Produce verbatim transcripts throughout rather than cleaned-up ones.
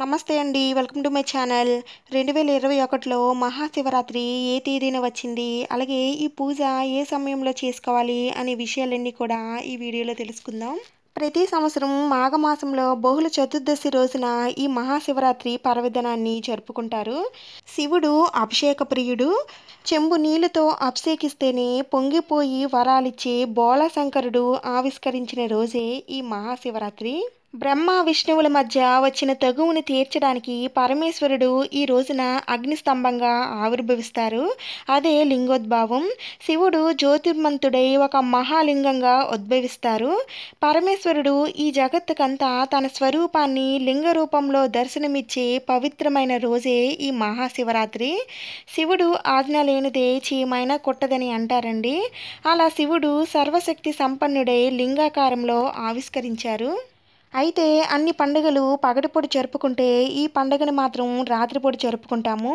నమస్తే అండి, welcome to my channel. రెండు వేల ఇరవై ఒకటిలో మహాశివరాత్రి ఏ తేదీన వచ్చింది, అలాగే ఈ పూజ ఏ సమయంలో చేసుకోవాలి అనే విషయాలన్నీ కూడా ఈ వీడియోలో తెలుసుకుందాం. ప్రతి సంవత్సరం మాఘమాసంలో బహుళ చతుర్దశి రోజున ఈ మహాశివరాత్రి పర్వదినాన్ని జరుపుకుంటారు. శివుడు అభిషేక ప్రియుడు. చెంబు నీళ్లతో అభిషేకిస్తేనే పొంగిపోయి వరాలిచ్చే బోళాశంకరుడు ఆవిష్కరించిన రోజే ఈ మహాశివరాత్రి. బ్రహ్మ విష్ణువుల మధ్య వచ్చిన తగువుని తీర్చడానికి పరమేశ్వరుడు ఈ రోజున అగ్నిస్తంభంగా ఆవిర్భవిస్తారు. అదే లింగోద్భావం. శివుడు జ్యోతిర్మంతుడై ఒక మహాలింగంగా ఉద్భవిస్తారు. పరమేశ్వరుడు ఈ జగత్తుకంతా తన స్వరూపాన్ని లింగ రూపంలో దర్శనమిచ్చే పవిత్రమైన రోజే ఈ మహాశివరాత్రి. శివుడు ఆజ్ఞ లేనిదే చీమైన కొట్టదని అంటారండి. అలా శివుడు సర్వశక్తి సంపన్నుడై లింగాకారంలో ఆవిష్కరించారు. అయితే అన్ని పండుగలు పగటిపొడి జరుపుకుంటే ఈ పండుగను మాత్రం రాత్రిపొడి జరుపుకుంటాము.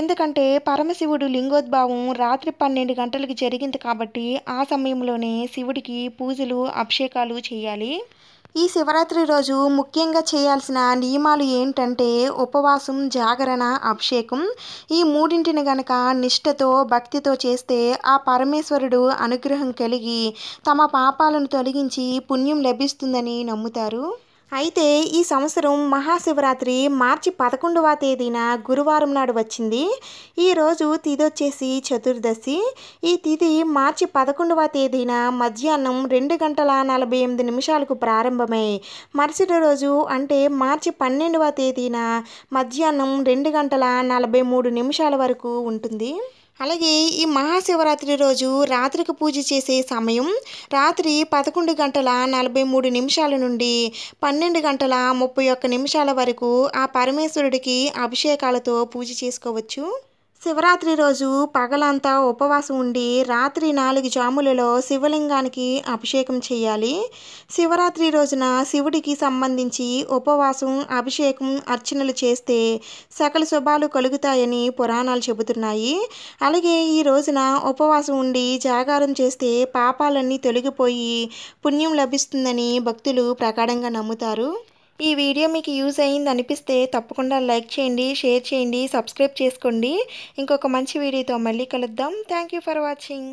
ఎందుకంటే పరమశివుడు లింగోద్భావం రాత్రి పన్నెండు గంటలకు జరిగింది కాబట్టి ఆ సమయంలోనే శివుడికి పూజలు అభిషేకాలు చేయాలి. ఈ శివరాత్రి రోజు ముఖ్యంగా చేయాల్సిన నియమాలు ఏంటంటే ఉపవాసం, జాగరణ, అభిషేకం. ఈ మూడింటిని గనక నిష్ఠతో భక్తితో చేస్తే ఆ పరమేశ్వరుడు అనుగ్రహం కలిగి తమ పాపాలను తొలగించి పుణ్యం లభిస్తుందని నమ్ముతారు. అయితే ఈ సంవత్సరం మహాశివరాత్రి మార్చి పదకొండవ తేదీన గురువారం నాడు వచ్చింది. ఈరోజు తిథి వచ్చేసి చతుర్దశి. ఈ తిథి మార్చి పదకొండవ తేదీన మధ్యాహ్నం రెండు గంటల నలభై ఎనిమిది నిమిషాలకు ప్రారంభమై మరుసటి రోజు అంటే మార్చి పన్నెండవ తేదీన మధ్యాహ్నం రెండు గంటల నలభై మూడు నిమిషాల వరకు ఉంటుంది. అలాగే ఈ మహాశివరాత్రి రోజు రాత్రికి పూజ చేసే సమయం రాత్రి పదకొండు గంటల నలభై మూడు నిమిషాల నుండి పన్నెండు గంటల ముప్పై ఒక్క నిమిషాల వరకు ఆ పరమేశ్వరుడికి అభిషేకాలతో పూజ చేసుకోవచ్చు. శివరాత్రి రోజు పగలంతా ఉపవాసం ఉండి రాత్రి నాలుగు జాములలో శివలింగానికి అభిషేకం చేయాలి. శివరాత్రి రోజున శివుడికి సంబంధించి ఉపవాసం, అభిషేకం, అర్చనలు చేస్తే సకల శుభాలు కలుగుతాయని పురాణాలు చెబుతున్నాయి. అలాగే ఈ రోజున ఉపవాసం ఉండి జాగారం చేస్తే పాపాలన్నీ తొలగిపోయి పుణ్యం లభిస్తుందని భక్తులు ప్రగాఢంగా నమ్ముతారు. ఈ వీడియో మీకు యూజ్ అయ్యింది అనిపిస్తే తప్పకుండా లైక్ చేయండి, షేర్ చేయండి, సబ్స్క్రైబ్ చేసుకోండి. ఇంకొక మంచి వీడియోతో మళ్ళీ కలుద్దాం. Thank you for watching.